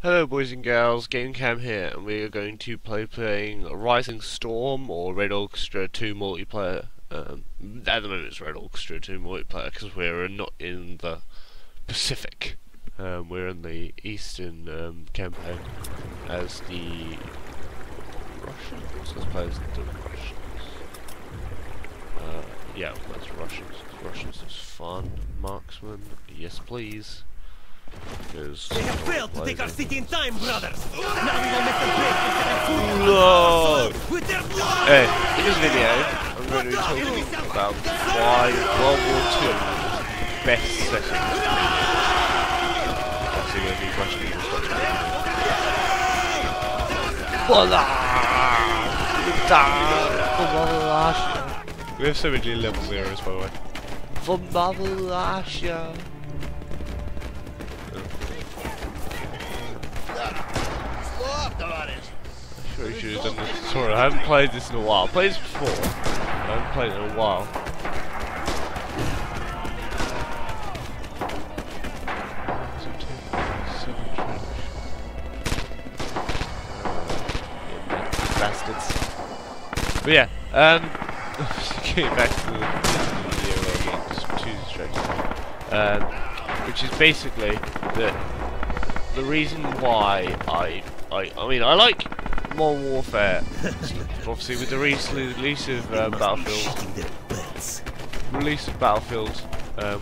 Hello boys and girls, GameCam here, and we are going to playing Rising Storm or Red Orchestra 2 multiplayer. At the moment it's Red Orchestra 2 multiplayer because we're not in the Pacific. We're in the Eastern campaign as the Russians. I suppose the Russians. Yeah, that's Russians. Russians is fun. Marksman, yes please. They have failed to take our city in time, brothers! Now we will make the break and no. Hey, in this video, I'm going to be talking about why World War II is the best setting. That's going to be Russian people stuff. We have so many level zeros, by the way. From Russia. I should have done this. Sorry, I haven't played this in a while. I played this before. I haven't played it in a while. Bastards. But yeah, getting back to the video again, just choosing straight. Which is basically the reason why I mean I like Modern Warfare, obviously with the release of Battlefield,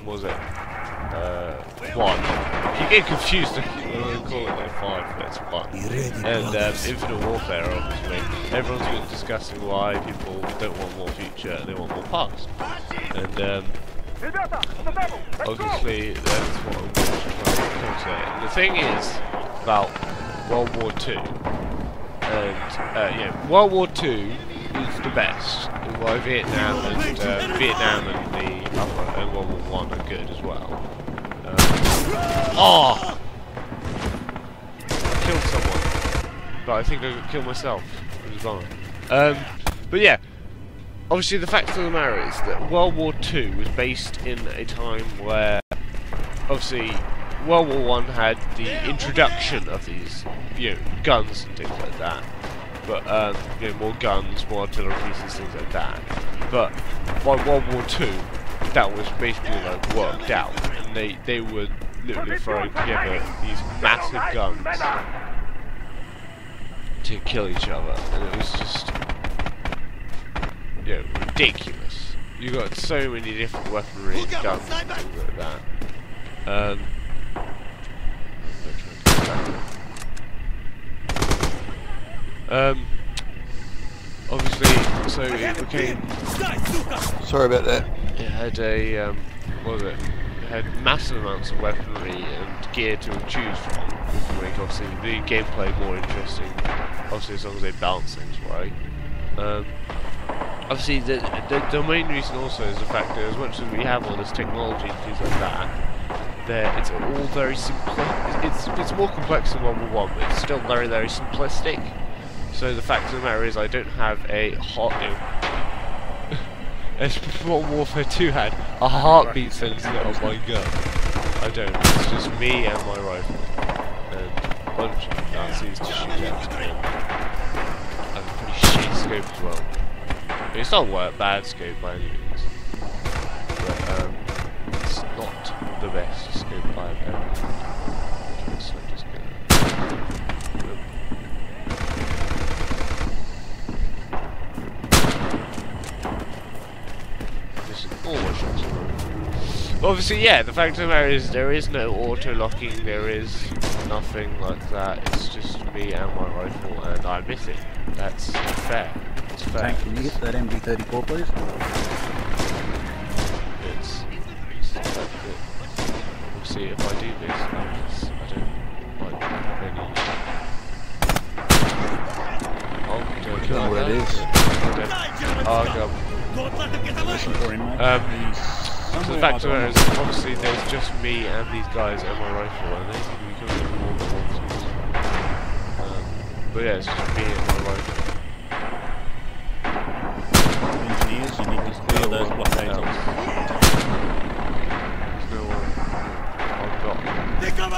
was it 1? You get confused. Call it 5, that's 1. And Infinite Warfare, obviously. Everyone's been discussing why people don't want more future, they want more past. And obviously that's what I'm trying to say. And the thing is about World War II. And, yeah, World War II is the best. While Vietnam and World War I are good as well. Oh! I killed someone. But I think I killed myself. It was wrong. But yeah, obviously the fact of the matter is that World War II was based in a time where, obviously, World War I had the introduction of these, you know, guns and things like that. But you know, more guns, more artillery pieces, things like that. But by World War II, that was basically like worked out, and they were literally throwing together these massive guns to kill each other, and it was just, you know, ridiculous. You got so many different weaponry, and guns, and things like that. Obviously, so it became. Sorry about that. It had a what was it? It had massive amounts of weaponry and gear to choose from, which would make obviously the gameplay more interesting. Obviously, as long as they balance things right. Obviously, the main reason also is the fact that as much as we have all this technology and things like that, it's all very simple. It's more complex than 1v1, but it's still very, very simplistic. So the fact of the matter is, I don't have a heart. As Modern Warfare 2 had a heartbeat sensor on my gun. I don't. It's just me and my rifle and a bunch of Nazis to shoot at. I have a pretty shitty scope as well. I mean, it's not a bad scope by any means, but it's not the best scope I've ever had. So I'm just gonna. Obviously, yeah, the fact of the matter is there is no auto-locking, there is nothing like that. It's just me and my rifle, and I miss it. That's fair. It's fair. Frank, can you get that MD-34, please? It's we'll see if I do this. I don't like have any... Oh, where it is. Oh, God. So the fact of the matter is, obviously there's just me and these guys and my rifle, and they can be killing them all the time. But yeah, it's just me and my rifle. Engineers, you need to clear those blockades. There's no one.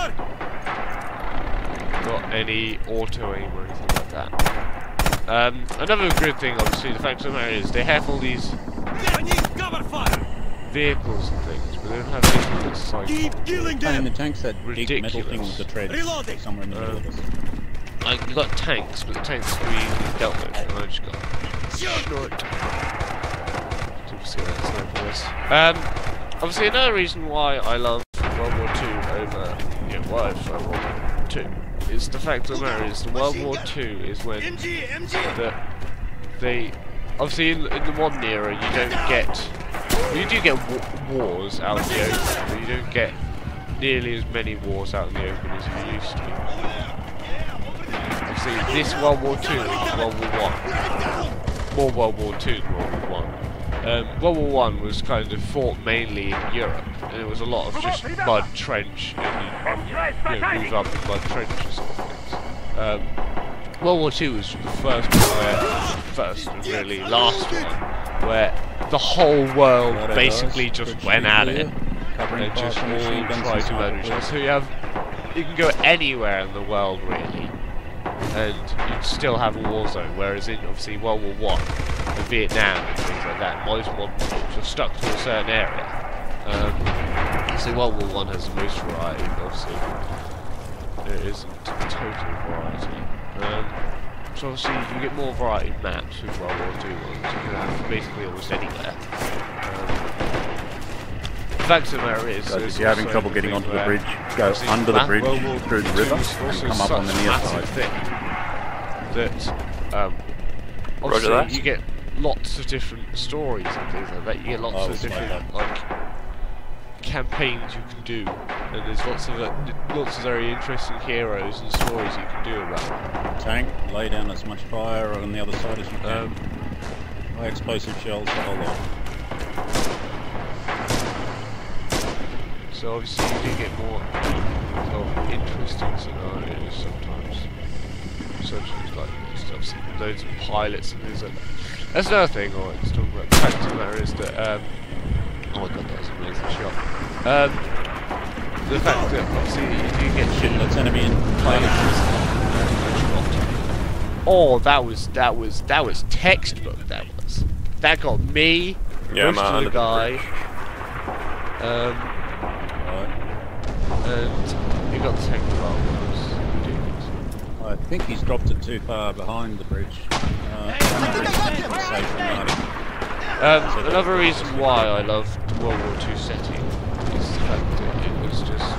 I've got any auto aim or anything like that. Another good thing, obviously, the fact of the matter is they have all these vehicles and things, but they don't have anything that's cycling. Keep killing them. And the tanks that ridiculous big metal thing with the tread somewhere in the middle of us. Like, you got tanks, but the tanks we easily dealt with, and I just got shot. Obviously, another reason why I love World War II over, you know, why I love World War II is the fact of the matter is World War II is when they obviously in the modern era you don't get, you do get wars out in the open, but you don't get nearly as many wars out in the open as you used to. See, this World War II is World War I. More World War II than World War I. World War I was kind of fought mainly in Europe, and it was a lot of just mud trench and move up in mud trenches sort of things. World War II was the first and really last one, where the whole world basically just went at it and just all tried to murder each other. So you can go anywhere in the world really, and you'd still have a war zone, whereas in obviously World War One and Vietnam and things like that, most modern wars are stuck to a certain area. So World War One has the most variety, obviously. It isn't total variety. So obviously you get more variety maps with World War Two ones. You can have basically almost anywhere. Fact of the matter is, so if you're having trouble getting onto the bridge, go under the bridge, through the river, and come up on the near side. That, obviously that. You get lots of different stories and things like that. You get lots of different like campaigns you can do, and there's lots of very interesting heroes and stories you can do about them. Tank, lay down as much fire on the other side as you can. High explosive shells, the whole lot. So obviously you do get more interesting scenarios sometimes, such as like obviously loads of pilots and things like that. That's another thing I wanted to talk about. The fact of the matter is that oh my god, that was an amazing shot. The fact that obviously you do get shitloads of enemy pilots. Oh, that was textbook. That got me, yeah, man, the guy. And he got the tank car, I think he's dropped it too far behind the bridge. Another reason why I loved the World War II setting is the fact that it was just...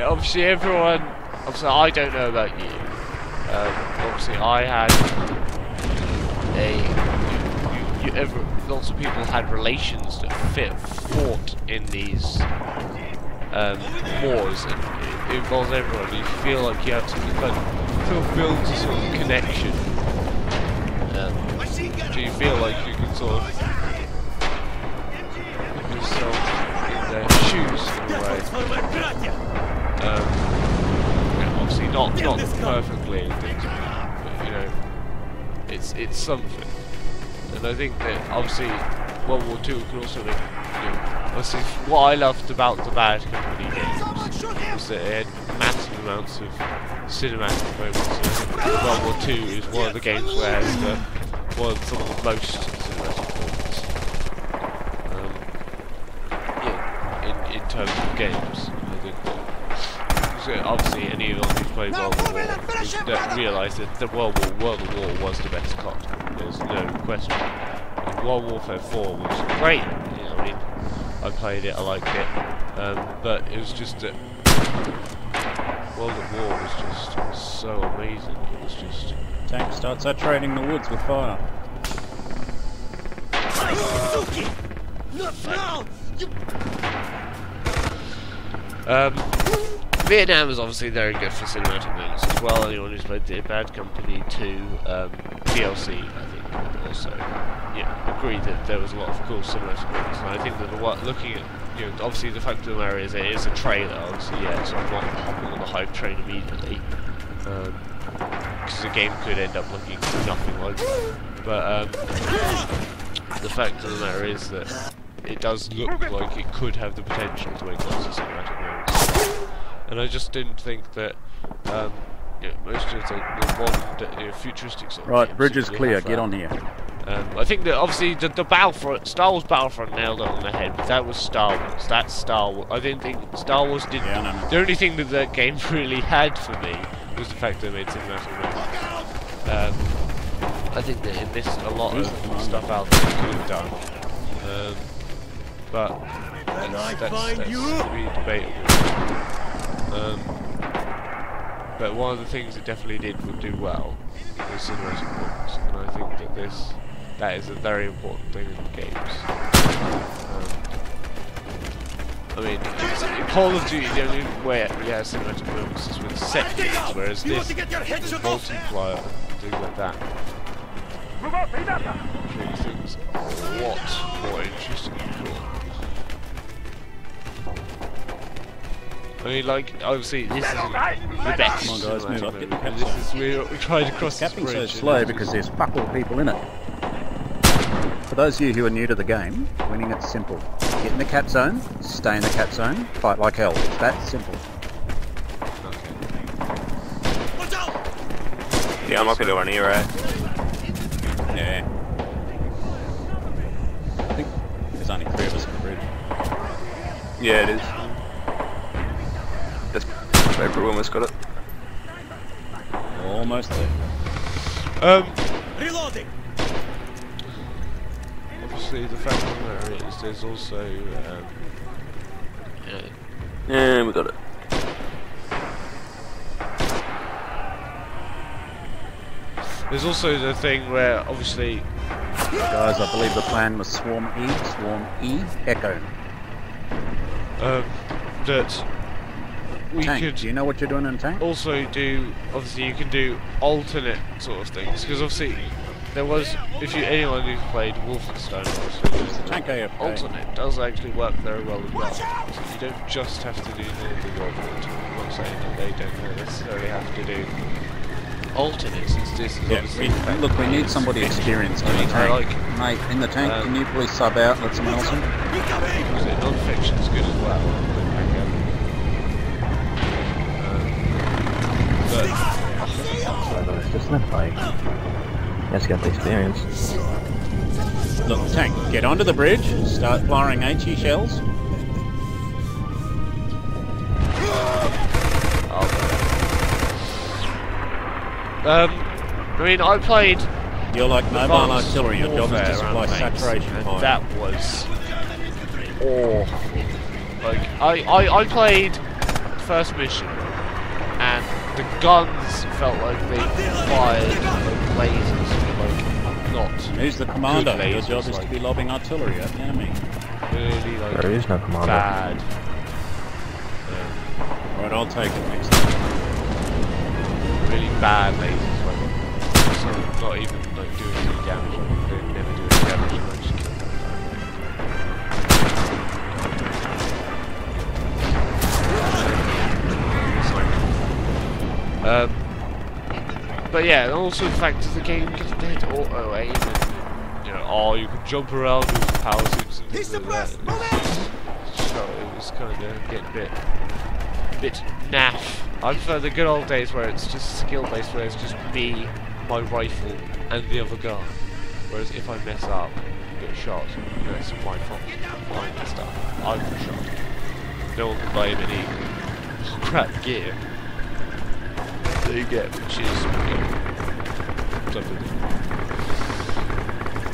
obviously everyone... Obviously I don't know about you. Obviously I had a... lots of people had relations that fought in these wars, and it involves everyone. You feel like you have to build a sort of connection. Do you feel like you can sort of put yourself in their shoes in a way? Obviously not perfectly and things like that, but you know, it's something. And I think that obviously World War II can also be, obviously what I loved about the Bad Company games was that it had massive amounts of cinematic moments. World War II is one of the games where it's some of the most cinematic moments in terms of games. I think that, so obviously anyone who's played World War I realised that the World War was the best COD. There's no question. And World Warfare 4 was great. You know, I mean, I played it, I liked it, but it was just that World at War was just so amazing. It was just. Tank starts saturating the woods with fire. Not now! Vietnam is obviously very good for cinematic moments as well. Anyone who's played the Bad Company 2 DLC, I think, also agreed that there was a lot of cool cinematic moments. And I think that looking at, obviously the fact of the matter is it is a trailer, obviously, so I'm not hopping on the hype train immediately, because the game could end up looking nothing like that. But the fact of the matter is that it does look like it could have the potential to make lots of cinematic moments. and I just didn't think that most of the modern futuristic sort of games bridge is clear. Get on here. I think that obviously the Battlefront, Star Wars Battlefront, nailed it on the head. But that was Star Wars. That's Star Wars. I didn't think Star Wars did. Yeah, no, no. The only thing that that game really had for me was the fact that they made cinematic movies. I think that in this a lot of stuff out there could have done, but that's really debatable. But one of the things it definitely did would do well was cinematic movies, and I think that that is a very important thing in games. I mean, in Call of Duty, the only way it really has cinematic movies is with set pieces, whereas this is multiplayer and things like that. Make things a lot more interesting before. I mean, like, obviously, this isn't the best. Come on, guys, move up, get the cap sign. We're trying to cross this bridge. It's so slow because there's fuck all people in it. For those of you who are new to the game, winning it's simple. Get in the cap zone, stay in the cap zone, fight like hell. It's that simple. Yeah, I'm not going to run here, right? Yeah. I think there's only 3 of us in the bridge. Yeah, it is. That's paper, we almost got it. Almost there. Reloading! Obviously, the fact of the matter is there's also. Yeah, we got it. There's also the thing where, obviously. Guys, I believe the plan was Swarm E, Echo. That we tank. Could. Do you know what you're doing in tank? Also, obviously, you can do alternate sort of things, because obviously. There was, if anyone who's played Wolfenstein, alternate does actually work very well as well. So you don't just have to do the world war. I'm not saying that they don't necessarily have to do alternate, since this is obviously... Look, we need somebody experienced in the tank. Mate, in the tank, can you please sub out, let someone else in? Because non-fiction's good as well. But... Just left by... That's got the experience. Look, tank, get onto the bridge, start firing HE shells. I mean, I played... You're like mobile artillery, your job is to supply saturation and that was... awful. Like, I played first mission, and the guns felt like they fired like lasers. Who's the commander? Your job is to be lobbing artillery at the enemy. Really, like, there is no commander. Bad. Alright, I'll take it next time. Really bad lasers. Like, not even like doing any damage. Like, they never do any damage. Like, just kill them. But yeah, and also the fact that the game doesn't hit auto aim, and you can jump around with the power suits and things like that. So it was kind of getting a bit naff. I prefer the good old days where it's just skill-based, where it's just me, my rifle, and the other guy. Whereas if I mess up, get shot, it's my fault. I messed up. I'm the shot. No one can blame any crap gear. You get, which is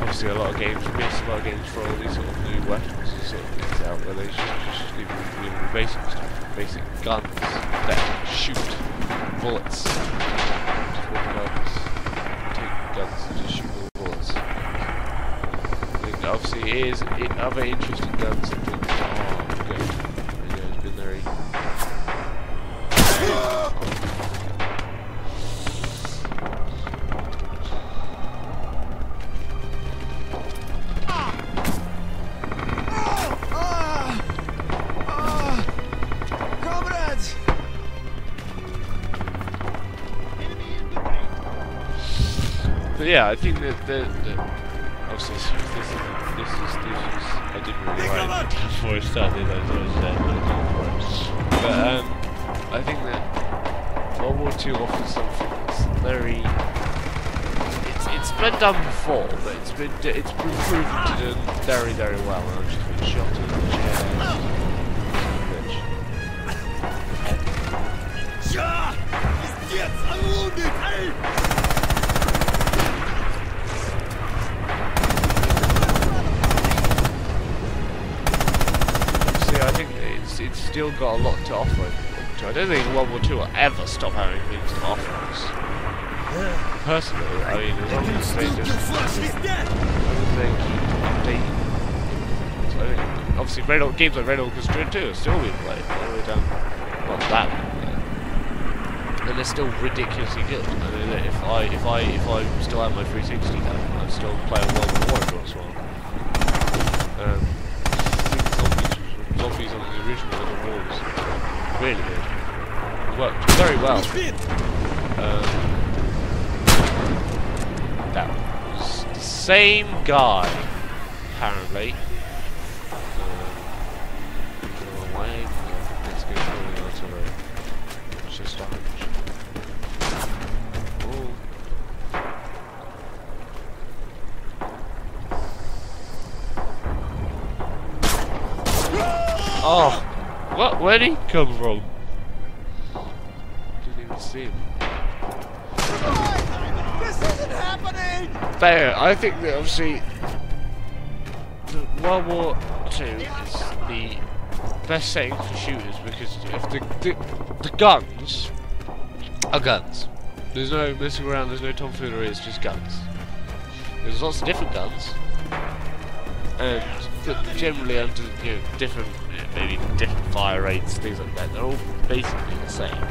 obviously a lot of games miss, a lot of games for all these sort of new weapons and sort of things out where they just give you the basic stuff, basic guns that shoot bullets. Take guns and just shoot all bullets. And obviously, it is other interesting guns and things that are good. It's been very. Yeah, I think that obviously this is I didn't really write it before I started. I was dead before. But I think that World War II offers something that's very... It's been done before, but it's been proven to do very, very well. And I've just been shot in the chest. Ja, ist jetzt anmutig, ey! See, I think it's still got a lot to offer. I don't think World War II will ever stop having things to offer us. Personally, I mean, as long as they just keep updating. Obviously, games like Red Orchestra 2 are still being played all the way down. Not that one, and they're still ridiculously good. I mean, if I still have my 360 now, I'd still play a World War as well. Zombies on the original Little Wars, really good. It worked very well. That was the same guy, apparently. Let's go for the artillery. It's just damage. Oh. Oh! What? Where'd he come from? Didn't even see him. There, I think that obviously World War II is the best setting for shooters because if the guns are guns. There's no messing around, there's no tomfoolery, it's just guns. There's lots of different guns, and generally under different, maybe different fire rates, things like that. They're all basically the same.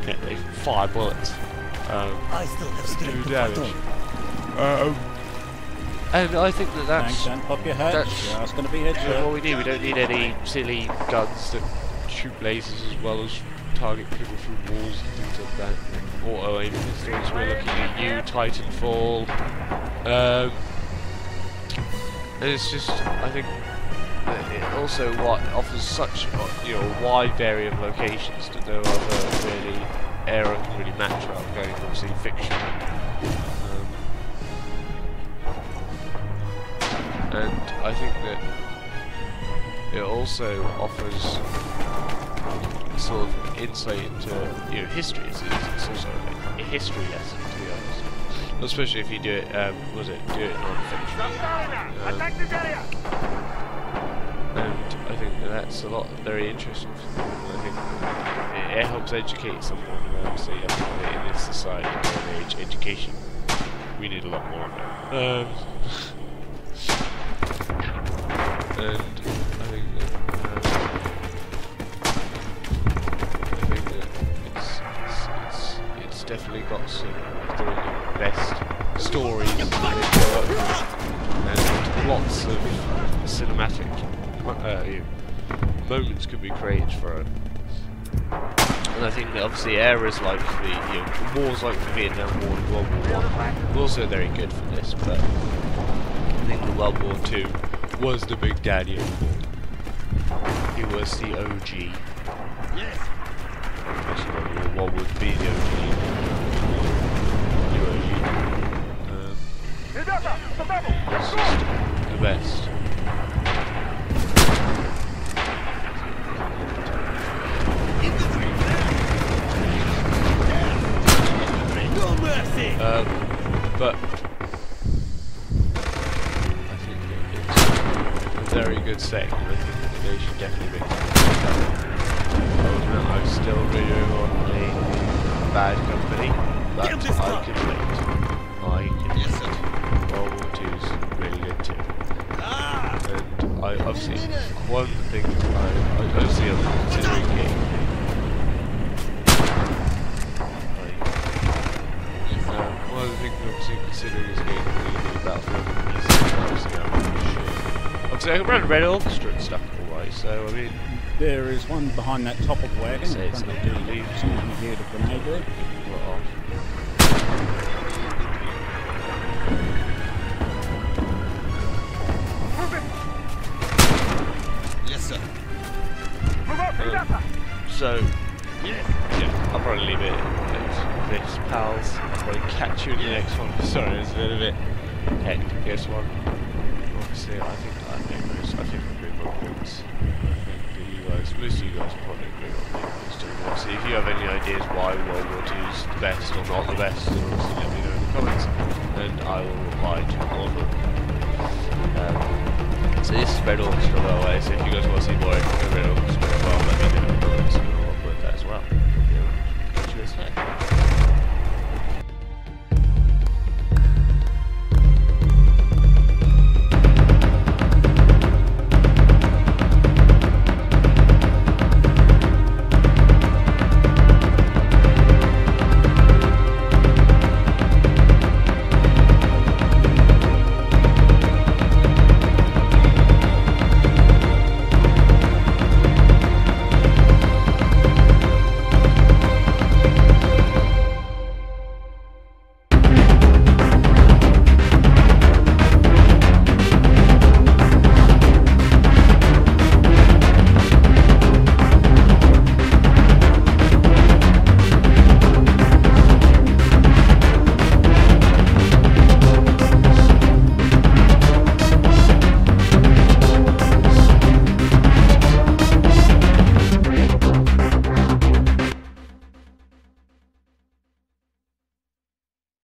Okay, they fire bullets. I still have strength to damage. And I think that that's... Don't pop your head. That's going to be headshot. What we need, we don't need any silly guns that shoot lasers as well as target people through walls and things like that. Auto aiming and things. We're looking at new Titanfall. And it's just, I think, that it also offers such a wide variety of locations that no other really era can really match up. Going obviously fiction. And I think that it also offers sort of insight into history. It's also a history lesson, to be honest. Especially if you do it, do it non-fiction. And I think that that's a lot very interesting for people. I think it helps educate someone about, say, in this society and age, education. We need a lot more of that. And I think that it's definitely got some of the best stories and lots of cinematic moments can be created for it. And I think that obviously eras like the wars like the Vietnam War and World War I were also very good for this, but I think the World War II was the big daddy of the war. He was the OG. Yes. What would be the OG? This is the best. But very good set, and I think they should definitely make it. I'm still redoing on the Bad Company, that I can make. World War II is really good too. And I obviously, one thing I obviously am considering one of the things I'm obviously considering is getting really good Battlefield. So I can run Red Orchestra and stuff all right, so I mean... There is one behind that top of the wagon. So it's not going to leave someone here to grenade it. Well, yes, sir. So, Yeah, I'll probably leave it at this, pals. I'll probably catch you in the next one. Sorry, it's a little bit hectic, this one. Obviously, I think we agree on things. Most of you guys probably agree on things too. Obviously, if you have any ideas why World War II is the best or not the best, obviously let me know in the comments, and I will reply to all of them. So this is Red Orchestra, by the way, so if you guys want to see more, Red Orchestra, well,